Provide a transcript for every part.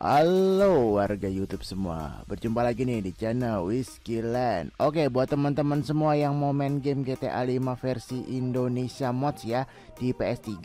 Halo warga YouTube semua, berjumpa lagi nih di channel Whizky LandS. Oke, buat teman-teman semua yang mau main game GTA 5 versi Indonesia mods ya, di PS3,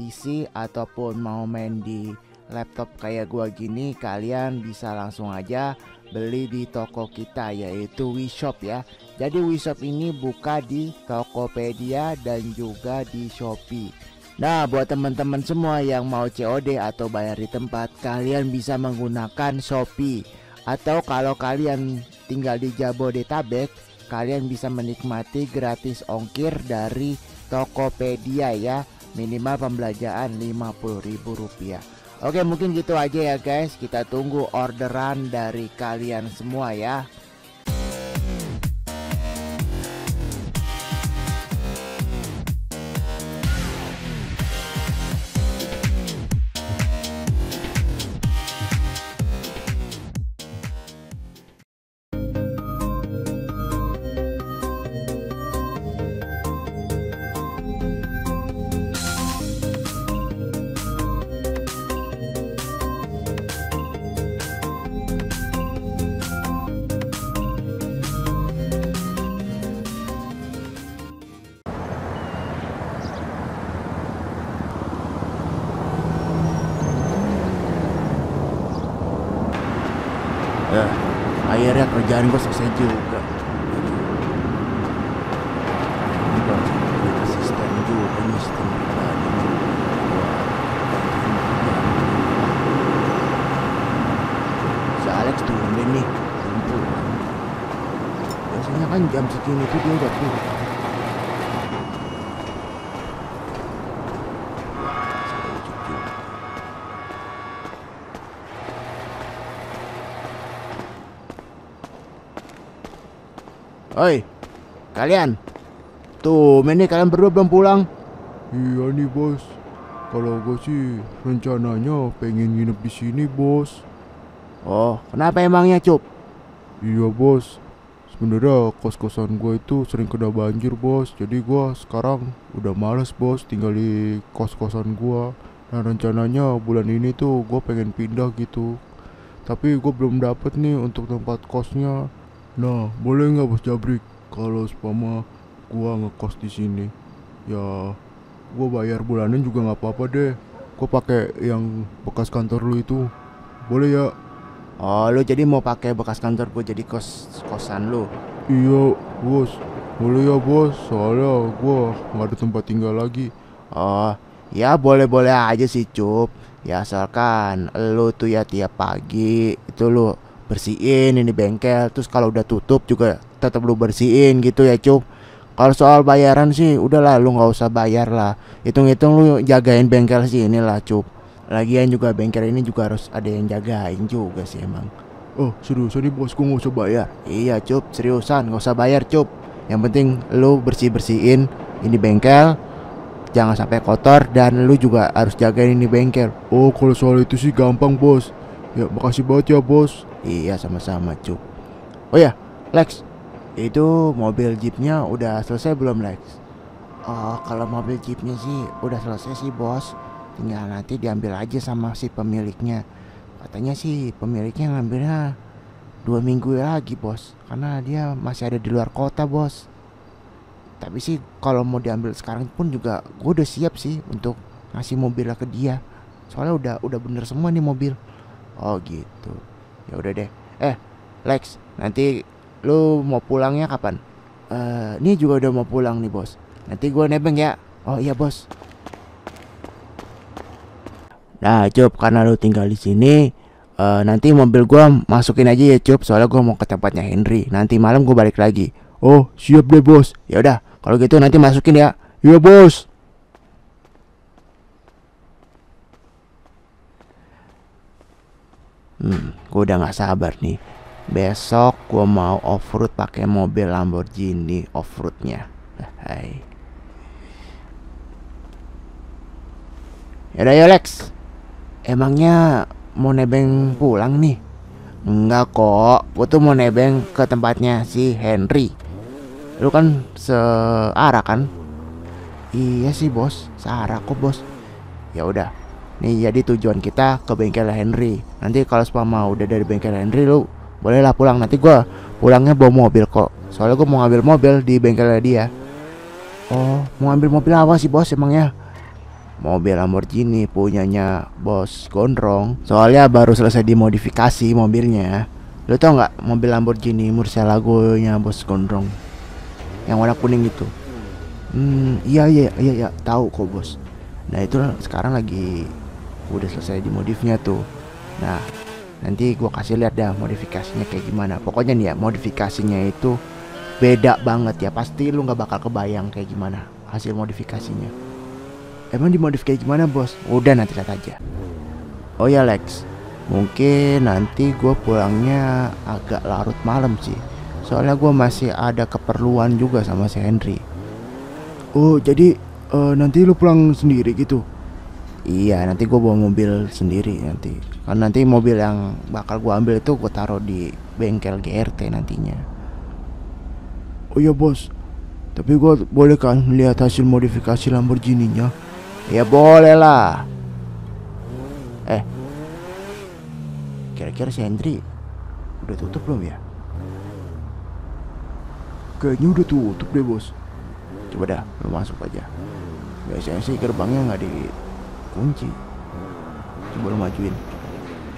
PC ataupun mau main di laptop kayak gua gini, kalian bisa langsung aja beli di toko kita yaitu WeShop ya. Jadi WeShop ini buka di Tokopedia dan juga di Shopee. Nah, buat teman-teman semua yang mau COD atau bayar di tempat, kalian bisa menggunakan Shopee. Atau kalau kalian tinggal di Jabodetabek, kalian bisa menikmati gratis ongkir dari Tokopedia ya. Minimal pembelanjaan Rp50.000. Oke, mungkin gitu aja ya guys. Kita tunggu orderan dari kalian semua ya. Akhirnya kerjaan gue selesai juga. Sistem juga nih, sistem si Alex turun deh nih. Biasanya kan jam segini tuh dia udah turun. Oi, kalian tuh ini kalian berdua belum pulang? Iya nih bos, kalau gue sih rencananya pengen nginep di sini bos. Oh, kenapa emangnya Cup? Iya bos, sebenarnya kos-kosan gue itu sering kena banjir bos. Jadi gue sekarang udah males bos tinggal di kos-kosan gue. Nah rencananya bulan ini tuh gue pengen pindah gitu. Tapi gue belum dapet nih untuk tempat kosnya. Nah, boleh nggak bos Jabrik kalau sepama gua ngekos di sini? Ya, gua bayar bulanan juga nggak apa-apa deh. Gua pakai yang bekas kantor lu itu, boleh ya? Oh, lu jadi mau pakai bekas kantor gua jadi kosan lu? Iya, bos. Boleh ya bos, soalnya gua nggak ada tempat tinggal lagi. Oh, ya boleh-boleh aja sih Cup. Ya asalkan lu tuh ya tiap pagi itu lu bersihin ini bengkel, terus kalau udah tutup juga tetap lu bersihin gitu ya Cup. Kalau soal bayaran sih udahlah, lu nggak usah bayar lah, hitung-hitung lu jagain bengkel sih inilah Cup. Lagian juga bengkel ini juga harus ada yang jagain juga sih emang. Oh seriusan nih bosku nggak usah bayar? Iya Cup, seriusan nggak usah bayar Cup. Yang penting lu bersihin ini bengkel, jangan sampai kotor, dan lu juga harus jagain ini bengkel. Oh kalau soal itu sih gampang bos. Ya makasih banget ya bos. Iya sama-sama Cup. Oh ya Lex, itu mobil jeepnya udah selesai belum Lex? Oh kalau mobil jeepnya sih udah selesai sih bos. Tinggal nanti diambil aja sama si pemiliknya. Katanya sih pemiliknya ngambilnya 2 minggu lagi bos, karena dia masih ada di luar kota bos. Tapi sih kalau mau diambil sekarang pun juga gue udah siap sih untuk ngasih mobilnya ke dia. Soalnya udah bener semua nih mobil. Oh gitu, ya udah deh. Lex, nanti lu mau pulangnya kapan? Ini juga udah mau pulang nih bos. Nanti gua nebeng ya. Oh iya bos. Nah Cup, karena lu tinggal di sini, nanti mobil gua masukin aja ya Cup. Soalnya gua mau ke tempatnya Hendry. Nanti malam gua balik lagi. Oh siap deh bos. Ya udah, kalau gitu nanti masukin ya. Iya bos. Gue udah gak sabar nih. Besok gue mau off-road pakai mobil Lamborghini off-roadnya. Hai. Yaudah ya Lex, emangnya mau nebeng pulang nih? Enggak kok, gue tuh mau nebeng ke tempatnya si Hendry. Lu kan searah kan? Iya sih bos, searah kok bos. Ya udah, Nih jadi tujuan kita ke bengkel Hendry. Nanti kalau mau udah dari bengkel Hendry lu bolehlah pulang. Nanti gue pulangnya bawa mobil kok. Soalnya gue mau ngambil mobil di bengkelnya dia. Oh, mau ambil mobil apa sih bos emangnya? Mobil Lamborghini punyanya bos Gondrong. Soalnya baru selesai dimodifikasi mobilnya. Lo tau nggak mobil Lamborghini Murcielago-nya bos Gondrong? Yang warna kuning itu. Iya, tahu kok bos. Nah itu sekarang lagi udah selesai dimodifnya tuh. Nah nanti gua kasih lihat dah modifikasinya kayak gimana. Pokoknya nih ya modifikasinya itu beda banget ya, pasti lu nggak bakal kebayang kayak gimana hasil modifikasinya. Emang dimodif kayak gimana bos? Udah nanti lihat aja. Oh ya Lex, mungkin nanti gue pulangnya agak larut malam sih, soalnya gue masih ada keperluan juga sama si Hendry. Oh jadi nanti lu pulang sendiri gitu? Iya nanti gue bawa mobil sendiri nanti. Karena nanti mobil yang bakal gue ambil itu gue taruh di bengkel GRT nantinya. Oh iya bos, tapi gue boleh kan lihat hasil modifikasi Lamborghini-nya? Ya boleh lah. Kira-kira si Hendry udah tutup belum ya? Kayaknya udah tutup deh bos. Coba dah, lu masuk aja. Biasanya sih gerbangnya nggak dikunci. Coba lu majuin.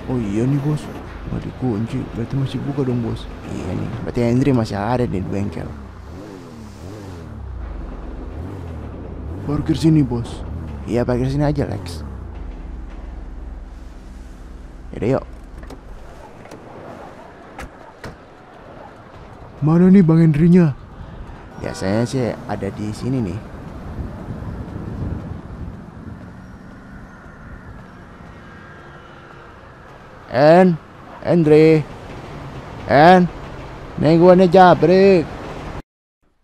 Oh iya nih bos, nggak dikunci, berarti masih buka dong bos. Iya nih, berarti Hendry masih ada di bengkel. Parkir sini bos. Iya parkir sini aja Lex. Yaudah yuk. Mana nih Bang Hendry-nya? Biasanya sih ada di sini nih. Hendry, nih gua nih Jabrek.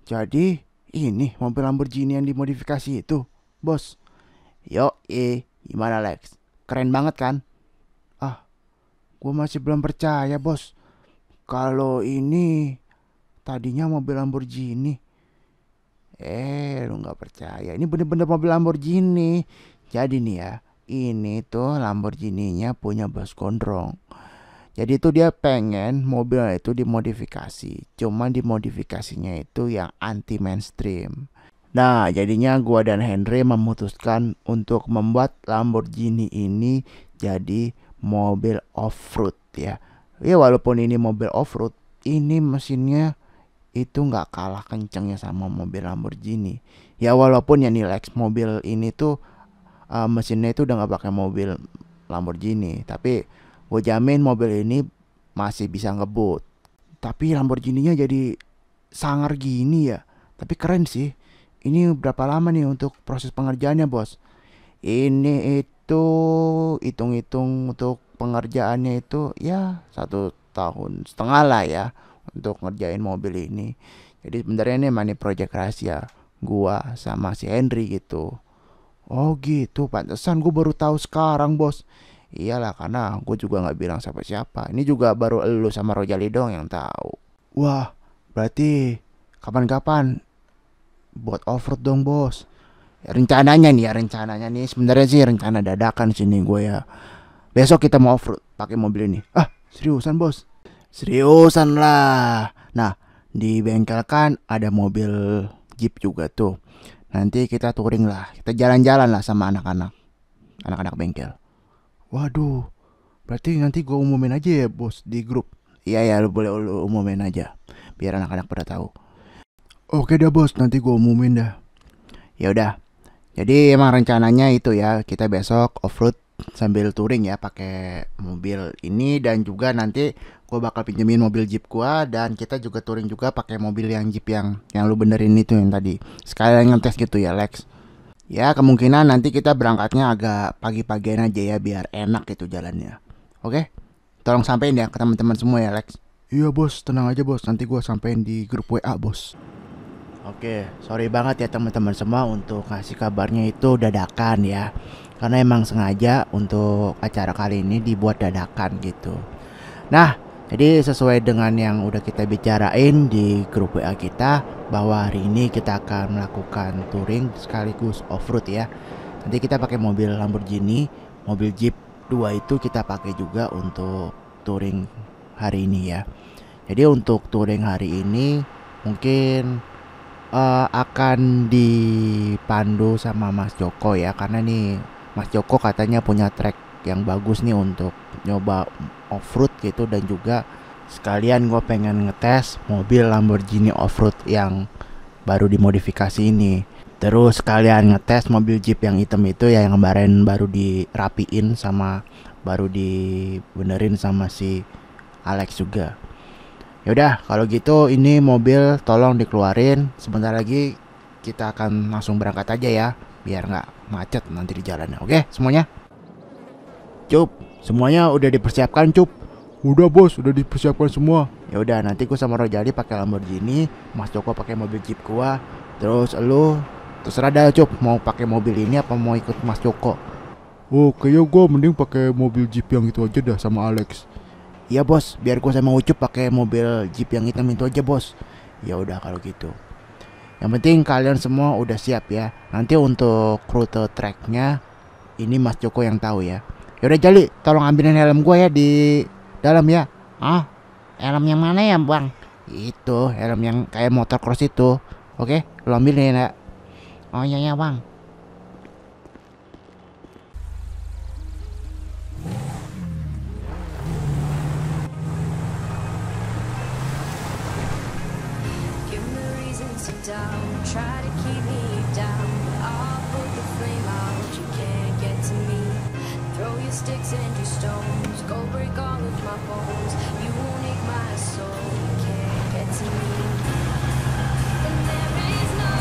Jadi ini mobil Lamborghini yang dimodifikasi itu, bos. Yoi, gimana Lex? Keren banget kan? Ah, gua masih belum percaya bos. Kalau ini tadinya mobil Lamborghini. Lu nggak percaya? Ini bener-bener mobil Lamborghini. Jadi nih ya, ini tuh Lamborghini-nya punya bos Gondrong. Jadi itu dia pengen mobilnya itu dimodifikasi. Cuman dimodifikasinya itu yang anti mainstream. Nah jadinya gua dan Hendry memutuskan untuk membuat Lamborghini ini jadi mobil off-road ya. Ya walaupun ini mobil off-road, ini mesinnya itu nggak kalah kencengnya sama mobil Lamborghini. Ya walaupun ya nih Lex, mobil ini tuh mesinnya itu udah nggak pakai mobil Lamborghini. Tapi gue jamin mobil ini masih bisa ngebut. Tapi Lamborghini-nya jadi sangar gini ya. Tapi keren sih. Ini berapa lama nih untuk proses pengerjaannya bos? Ini itu hitung-hitung untuk pengerjaannya itu ya 1,5 tahun lah ya untuk ngerjain mobil ini. Jadi sebenarnya ini money project rahasia gua sama si Hendry gitu. Oh gitu, pantesan gue baru tahu sekarang bos. Iyalah karena gue juga nggak bilang siapa-siapa. Ini juga baru elu sama Rojali dong yang tahu. Wah, berarti kapan-kapan buat offroad dong bos. Rencananya nih sebenarnya sih rencana dadakan sini gue ya. Besok kita mau offroad pakai mobil ini. Ah, seriusan bos? Seriusan lah. Nah, di bengkel kan ada mobil Jeep juga tuh. Nanti kita touring lah, kita jalan-jalan lah sama anak-anak bengkel. Waduh, berarti nanti gue umumin aja ya bos di grup. Iya ya, lu boleh lu umumin aja, biar anak-anak pada tahu. Oke dah bos, nanti gue umumin dah. Ya udah, jadi emang rencananya itu ya kita besok offroad sambil touring ya pakai mobil ini, dan juga nanti gue bakal pinjemin mobil Jeep gue, dan kita juga touring juga pakai mobil yang Jeep yang lu benerin itu yang tadi. Sekalian ngetes gitu ya Lex. Ya kemungkinan nanti kita berangkatnya agak pagi-pagian aja ya biar enak itu jalannya. Oke? Tolong sampein ya ke teman-teman semua ya Lex. Iya bos, tenang aja bos, nanti gua sampein di grup WA bos. Oke, sorry banget ya teman-teman semua untuk ngasih kabarnya itu dadakan ya. Karena emang sengaja untuk acara kali ini dibuat dadakan gitu. Nah, jadi sesuai dengan yang udah kita bicarain di grup WA kita, bahwa hari ini kita akan melakukan touring sekaligus off-road ya. Nanti kita pakai mobil Lamborghini mobil Jeep 2 itu kita pakai juga untuk touring hari ini ya. Jadi untuk touring hari ini mungkin akan dipandu sama Mas Joko ya, karena nih Mas Joko katanya punya track yang bagus nih untuk nyoba off-road gitu, dan juga sekalian gue pengen ngetes mobil Lamborghini off-road yang baru dimodifikasi ini. Terus sekalian ngetes mobil Jeep yang hitam itu ya, yang kemarin baru dirapiin sama, baru dibenerin sama si Alex juga. Yaudah kalau gitu ini mobil tolong dikeluarin, sebentar lagi kita akan langsung berangkat aja ya, biar nggak macet nanti di jalannya. Oke semuanya. Cup, semuanya udah dipersiapkan Cup? Udah bos, udah dipersiapkan semua. Yaudah nanti gue sama Rojali pakai Lamborghini, Mas Joko pakai mobil Jeep gua, terus lu terserah dah Cup mau pakai mobil ini apa mau ikut Mas Joko. Oh kayaknya gue mending pakai mobil Jeep yang itu aja dah sama Alex. Iya bos, biar gue sama Ucup pakai mobil Jeep yang hitam itu aja bos. Ya udah kalau gitu. Yang penting kalian semua udah siap ya. Nanti untuk rute tracknya ini Mas Joko yang tahu ya. Yaudah Jali, tolong ambilin helm gue ya di dalam ya. Ah, helm yang mana ya bang? Itu helm yang kayak motor cross itu. Oke, lo ambilin ya. Oh iya ya bang. Try to keep me down, I'll put the flame out, you can't get to me. Throw your sticks and your stones, go break all of my bones. You won't ache my soul, you can't get to me. And there is no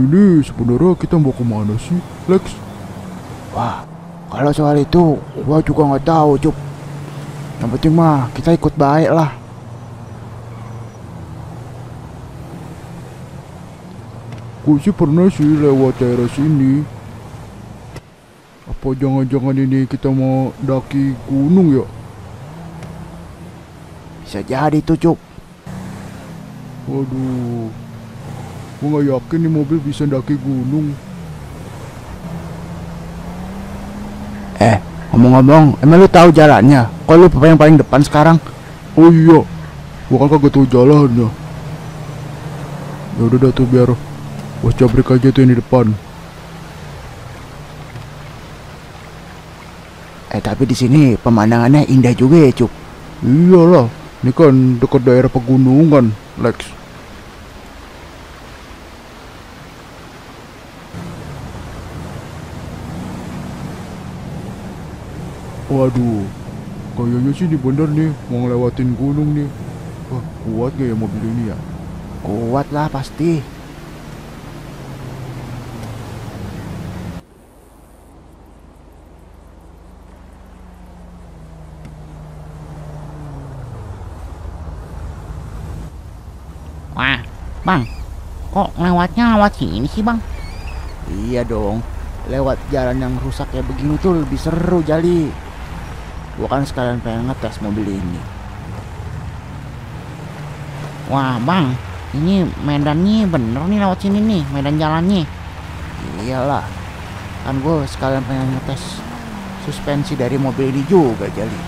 ini sebenarnya kita mau kemana sih, Lex? Wah, kalau soal itu gua juga nggak tahu, Cup. Yang penting mah kita ikut baik lah. Gua sih pernah sih lewat daerah sini. Apa jangan-jangan ini kita mau daki gunung ya? Bisa jadi tuh, Cup. Waduh. Gue gak yakin nih mobil bisa daki gunung. Ngomong-ngomong, emang lu tahu jalannya? Kok lu yang paling depan sekarang? Oh iya, gue kan kagak tahu jalannya. Yaudah dah tuh biar bos cabrik aja tuh yang di depan. Tapi di sini pemandangannya indah juga ya, Cuk. Iyalah, ini kan dekat daerah pegunungan, Lex. Waduh, kayaknya sih di bener nih, mau ngelewatin gunung nih. Wah, kuat gak ya mobil ini ya? Kuat lah pasti. Wah, bang, kok lewatnya lewat sini sih bang? Iya dong, lewat jalan yang rusak kayak begini tuh lebih seru Jali. Gue kan sekalian pengen ngetes mobil ini. Wah bang, ini medannya bener nih lewat sini nih, medan jalannya. Iyalah, kan gue sekalian pengen ngetes suspensi dari mobil ini juga Jali.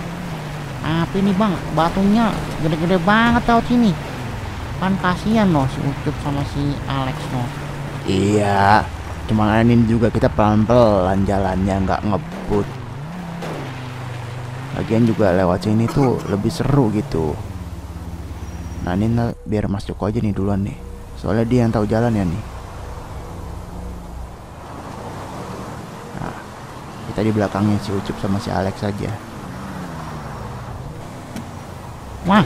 Tapi nih bang, batunya gede-gede banget lewat sini. Kan kasihan loh si Ucup sama si Alex loh. Iya, Cumanin juga kita pelan-pelan jalannya, nggak ngebut. Lagian juga lewat sini tuh lebih seru gitu. Nah ini biar Mas Joko aja nih duluan nih, soalnya dia yang tahu jalan ya nih. Nah, kita di belakangnya si Ucup sama si Alex aja. Wah,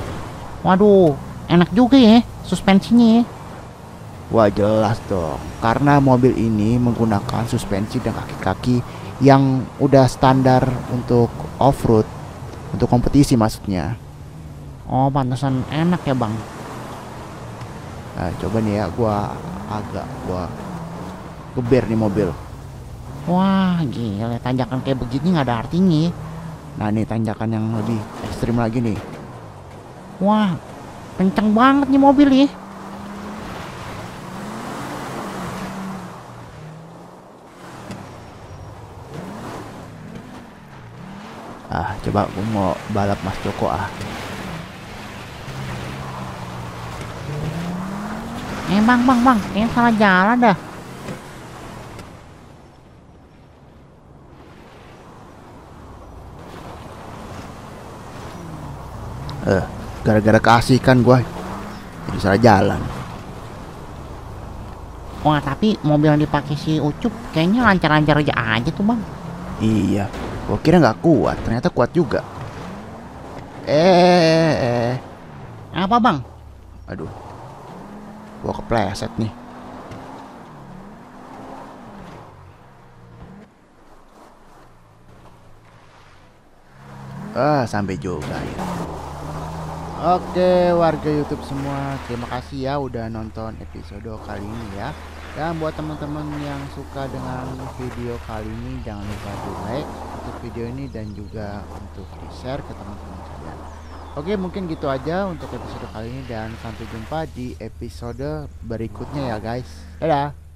waduh, enak juga ya suspensinya ya. Wah jelas dong, karena mobil ini menggunakan suspensi dan kaki-kaki yang udah standar untuk off-road, untuk kompetisi maksudnya. Oh pantesan enak ya bang. Nah, coba nih ya, gua geber nih mobil. Wah gila, tanjakan kayak begini nggak ada artinya. Nah nih tanjakan yang lebih ekstrim lagi nih. Wah kenceng banget nih mobil ya. Ah, coba aku mau balap Mas Joko ah. Eh bang, ini salah jalan dah. Gara-gara keasikan gua jadi salah jalan. Wah, tapi mobil yang dipakai si Ucup kayaknya lancar-lancar aja tuh bang. Iya. Gua kira nggak kuat, ternyata kuat juga. Apa bang? Aduh, gua kepleset nih. Ah, sampai juga ya. Oke, warga YouTube semua, terima kasih ya udah nonton episode kali ini ya. Dan buat teman-teman yang suka dengan video kali ini, jangan lupa di like video ini dan juga untuk di share ke teman-teman kalian. Oke, mungkin gitu aja untuk episode kali ini dan sampai jumpa di episode berikutnya ya guys. Dadah.